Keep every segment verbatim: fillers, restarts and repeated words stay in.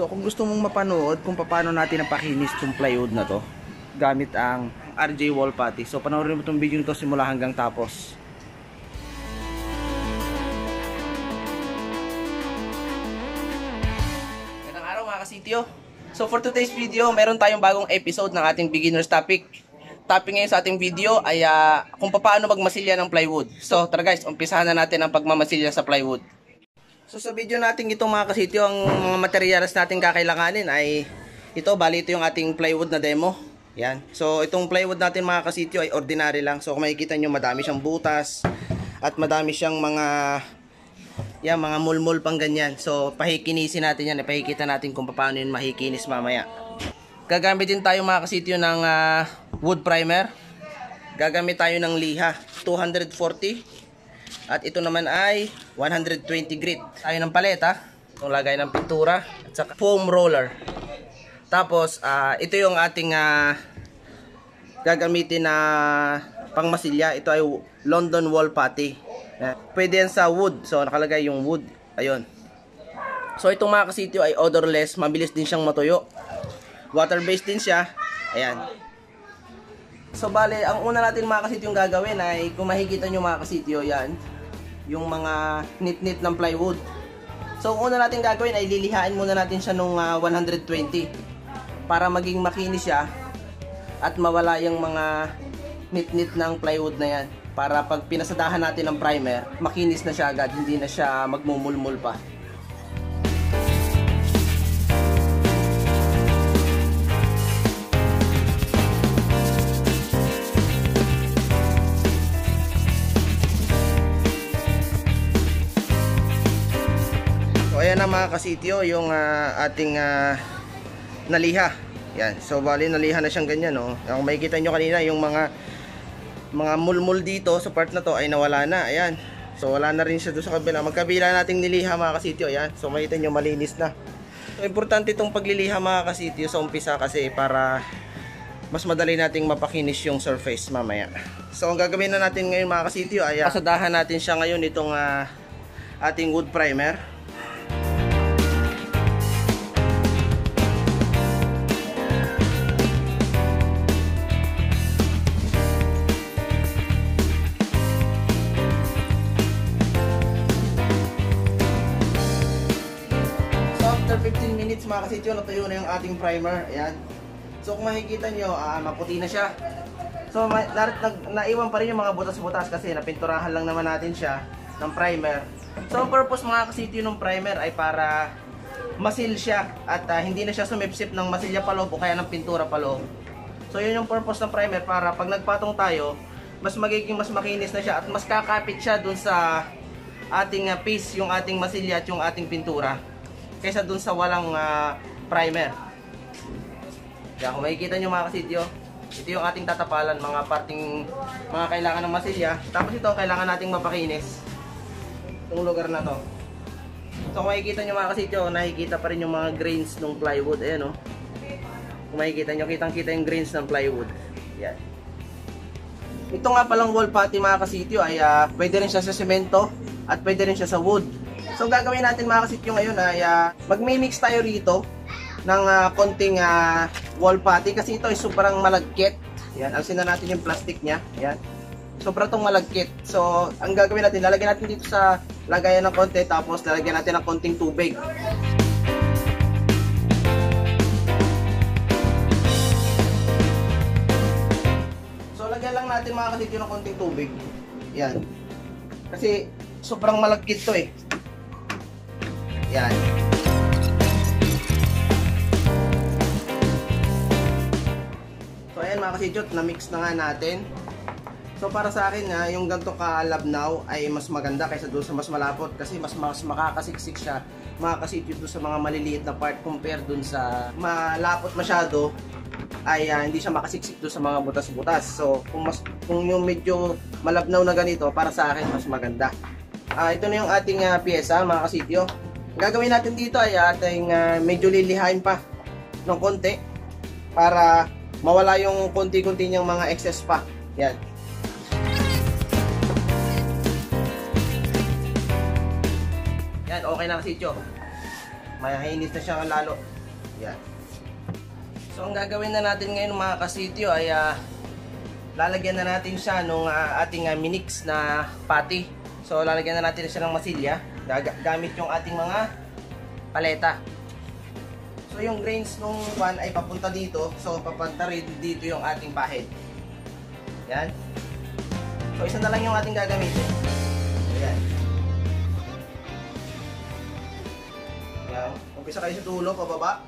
So kung gusto mong mapanood kung paano natin napakinis yung plywood na to gamit ang R J Wall Putty, so panoorin mo itong video nito simula hanggang tapos. Magandang araw mga kasityo. So for today's video, meron tayong bagong episode ng ating beginner's topic. Topic ngayon sa ating video ay uh, kung paano magmasilya ng plywood. So tara guys, umpisahan na natin ang pagmamasilya sa plywood. So sa video natin ito mga kasityo, ang mga materials natin kakailanganin ay ito, bali ito yung ating plywood na demo. Yan. So itong plywood natin mga kasityo ay ordinary lang. So kung makikita nyo, madami siyang butas at madami siyang mga yan, mga mulmul pang ganyan. So pahikinisin natin yan, ipahikita natin kung paano yun mahikinis mamaya. Gagamit din tayo mga kasityo ng uh, wood primer. Gagamit tayo ng liha, two forty. At ito naman ay one twenty grit. Tayo ng paleta, itong lagay ng pintura, at saka foam roller. Tapos, uh, ito yung ating uh, gagamitin na uh, pangmasilya. Ito ay London Wall Putty. Pwede yan sa wood. So, nakalagay yung wood. Ayun. So, itong mga kasityo ay odorless. Mabilis din siyang matuyo. Water-based din siya. Ayan. So, bale, ang una natin mga kasityo yung gagawin ay, kung makikita nyo mga kasityo, yan. Yung mga nit-nit ng plywood. So, una natin gagawin ay lilihain muna natin siya nung uh, one twenty para maging makinis siya at mawala yung mga nit-nit ng plywood na yan, para pag pinasadahan natin ng primer, makinis na siya agad, hindi na siya magmumulmul pa. Ayan na mga kasityo yung uh, ating uh, naliha. Yan. So bali naliha na siyang ganyan, no. Kung makikita nyo kanina yung mga mga mulmul dito sa part na to ay nawala na. Ayan. So wala na rin siya doon sa kabila. Magkabila nating niliha mga kasityo. Ayan. So makita nyo malinis na. So importante itong pagliliha mga kasityo sa umpisa kasi para mas madali nating mapakinis yung surface mamaya. So ang gagawin na natin ngayon mga kasityo ay pasadahan natin siya ngayon itong uh, ating wood primer. fifteen minutes mga kasityo, natuyo na yung ating primer. Ayan. So kung makikita nyo, uh, maputi na siya. So na naiwan pa rin yung mga butas-butas kasi napinturahan lang naman natin siya ng primer. So ang purpose mga kasityo ng primer ay para masil siya at uh, hindi na siya sumipsip ng masilya pa loob o kaya ng pintura pa loob. So yun yung purpose ng primer, para pag nagpatong tayo, mas magiging mas makinis na siya at mas kakapit siya dun sa ating uh, piece, yung ating masilya at yung ating pintura, kaysa dun sa walang uh, primer. Kaya kung makikita nyo mga kasityo, ito yung ating tatapalan, mga parting mga kailangan ng masilya. Tapos ito, kailangan nating mapakinis itong lugar na to. So kung makikita nyo mga kasityo, nakikita pa rin yung mga grains ng plywood. Ayan o. Oh. Kung makikita nyo, kitang kita yung grains ng plywood. Ayan. Ito nga palang wall putty mga kasityo ay uh, pwede rin siya sa semento at pwede rin siya sa wood. So gagawin natin mga kasityo ngayon ay uh, magmi-mix tayo rito ng uh, konting uh, wall putty kasi ito ay sobrang malagkit. Ayan, alisin na natin yung plastic niya. Ayan. Sobrang tong malagkit. So ang gagawin natin, lalagyan natin dito sa lagayan ng konti, tapos lalagyan natin ng konting tubig. So lagyan lang natin mga kasityo ng konting tubig. Ayan. Kasi sobrang malagkit to eh. Yan. So ayan mga kasityo, na-mix na nga natin. So para sa akin ha, yung ganito kalabnaw ay mas maganda kaysa doon sa mas malapot, kasi mas, mas makakasiksik siya mga kasityo doon sa mga maliliit na part compare doon sa malapot masyado ay uh, hindi siya makasiksik doon sa mga butas-butas. So kung, mas, kung yung medyo malabnaw na ganito, para sa akin mas maganda. Uh, ito na yung ating uh, pyesa mga kasityo. Gagawin natin dito ay ating uh, medyo lilihain pa ng konti para mawala yung konti-konti niyang mga excess pa. Yan. Yan, okay na kasityo. Mahinis na siya lalo. Yan. So ang gagawin na natin ngayon mga kasityo ay uh, lalagyan na natin siya nung uh, ating uh, minix na pati. So lalagyan na natin siya ng masilya gamit yung ating mga paleta. So yung grains nung pan ay papunta dito. So papunta rin dito yung ating pahid. Yan. So isa na lang yung ating gagamitin. Ayan. Ayan. Umpisa kayo sa dulo pababa.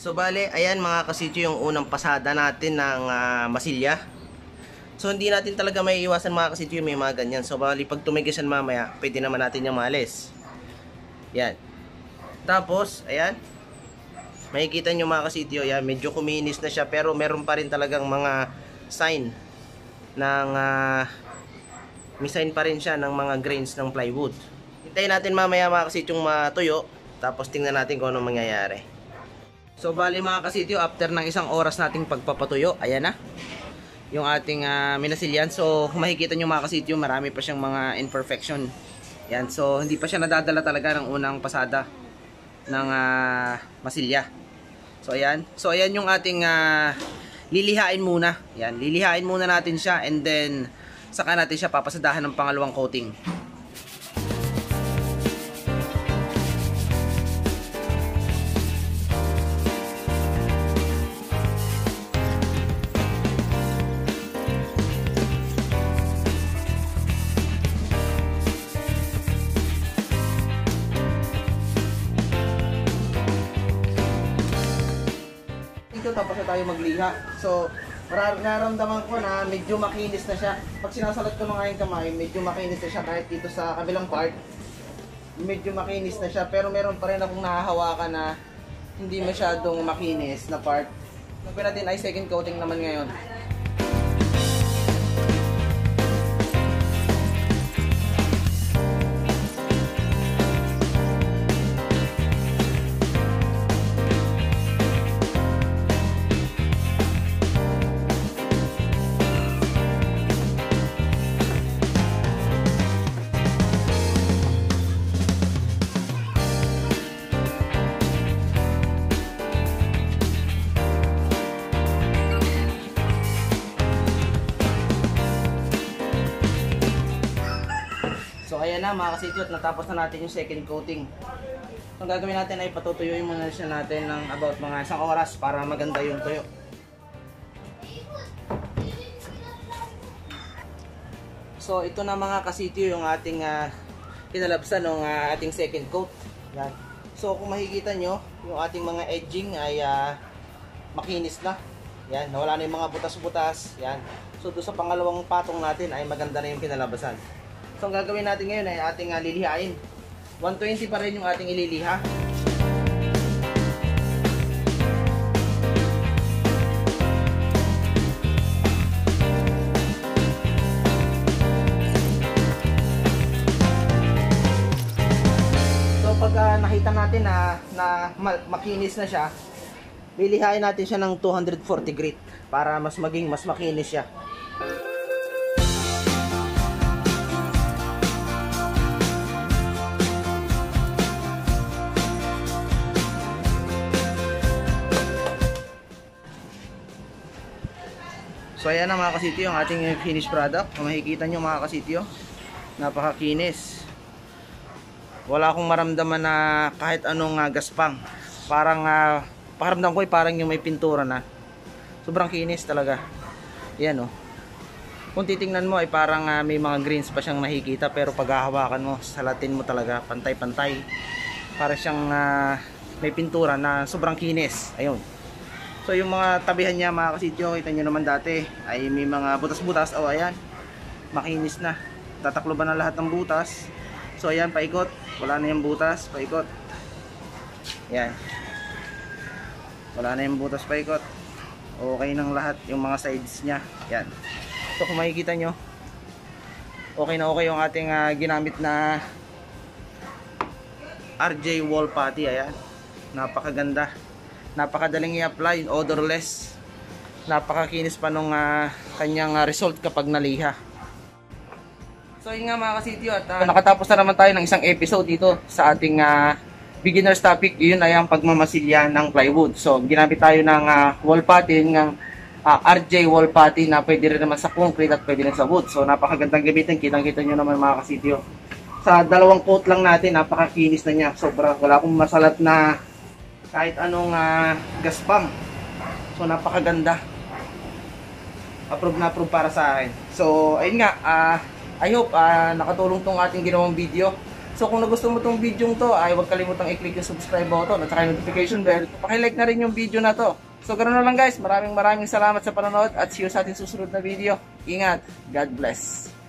So bale, ayan mga kasityo yung unang pasada natin ng uh, masilya. So hindi natin talaga may iwasan mga kasityo may mga ganyan. So bali pag tumigas yan mamaya, pwede naman natin yung maalis. Yan. Tapos, ayan. Makikita nyo mga kasityo, ayan, medyo kuminis na siya pero meron pa rin talagang mga sign ng uh, may sign pa rin siya ng mga grains ng plywood. Hintayin natin mamaya mga kasityo yung matuyo. Tapos tingnan natin kung ano mangyayari. So bali mga kasityo, after ng isang oras nating pagpapatuyo, ayan na yung ating uh, minasilyan. So makikita nyo mga kasityo, marami pa siyang mga imperfection. Yan, so hindi pa siya nadadala talaga ng unang pasada ng uh, masilya. So ayan, so ayan yung ating uh, lilihain muna. Yan, lilihain muna natin siya and then saka natin siya papasadahan ng pangalawang coating. Tapos na tayo magliha. So, nararamdaman ko na medyo makinis na siya. Pag sinasalat ko na nga yung kamay, medyo makinis na siya kahit dito sa kabilang part. Medyo makinis na siya pero meron pa rin akong nahahawakan na hindi masyadong makinis na part. Tapos natin ay second coating naman ngayon. Ayan na mga kasityo, at natapos na natin yung second coating. So, ang gagawin natin ay patutuyuin muna siya natin ng about mga isang oras para maganda yung tuyo. So ito na mga kasityo yung ating uh, kinalabsan ng uh, ating second coat. Yan. So kung makikita nyo, yung ating mga edging ay uh, makinis na. Yan, nawala na yung mga butas-butas. Yan. So doon sa pangalawang patong natin ay maganda na yung kinalabasan. So ang gagawin natin ngayon ay ating uh, lilihain. one twenty pa rin yung ating ililiha. So pag uh, nakita natin na, na makinis na siya, lilihain natin siya ng two forty grit para mas maging mas makinis siya. So ayan na mga kasityo ang ating finished product. Kung makikita nyo mga kasityo, napakakinis. Wala akong maramdaman na kahit anong uh, gaspang. Parang uh, pakiramdam ko ay parang yung may pintura na. Sobrang kinis talaga. Ayan o. Oh. Kung titingnan mo ay parang uh, may mga greens pa siyang nakikita, pero paghahawakan mo, salatin mo talaga, pantay-pantay. Para siyang uh, may pintura na sobrang kinis. Ayun. So yung mga tabihan niya mga kasityo, kita nyo naman dati ay may mga butas-butas. O oh, ayan, makinis na. Tataklo ba na lahat ng butas? So ayan, paikot. Wala na yung butas, paikot. Ayan. Wala na yung butas, paikot. Okay ng lahat yung mga sides niya. Ayan. So kung makikita nyo, okay na okay yung ating uh, ginamit na R J Wall Putty. Ayan, napakaganda. Napakadaling i-apply, odorless. Napakakinis pa nung uh, kanyang uh, result kapag naliha. So yun nga mga kasityo, at uh, nakatapos na naman tayo ng isang episode dito sa ating uh, beginner's topic. Yun ay ang pagmamasilya ng plywood. So ginamit tayo ng uh, wall putty, yun ng uh, R J wall putty na pwede rin naman sa concrete at pwede rin sa wood. So napakagandang gamitin, kitang-kita nyo naman mga kasityo. Sa dalawang coat lang natin, napakakinis na niya. Sobra, wala akong masalat na kahit anong uh, gaspang. So napakaganda, approve na approve para sa akin. So ayun nga, uh, I hope uh, nakatulong tong ating ginawang video. So kung nagustuhan mo tong video to ay huwag kalimutang i-click yung subscribe button at saka yung notification bell. Pakilike na rin yung video na to. So ganoon na lang guys, maraming maraming salamat sa panonood at see you sa ating susunod na video. Ingat, God bless.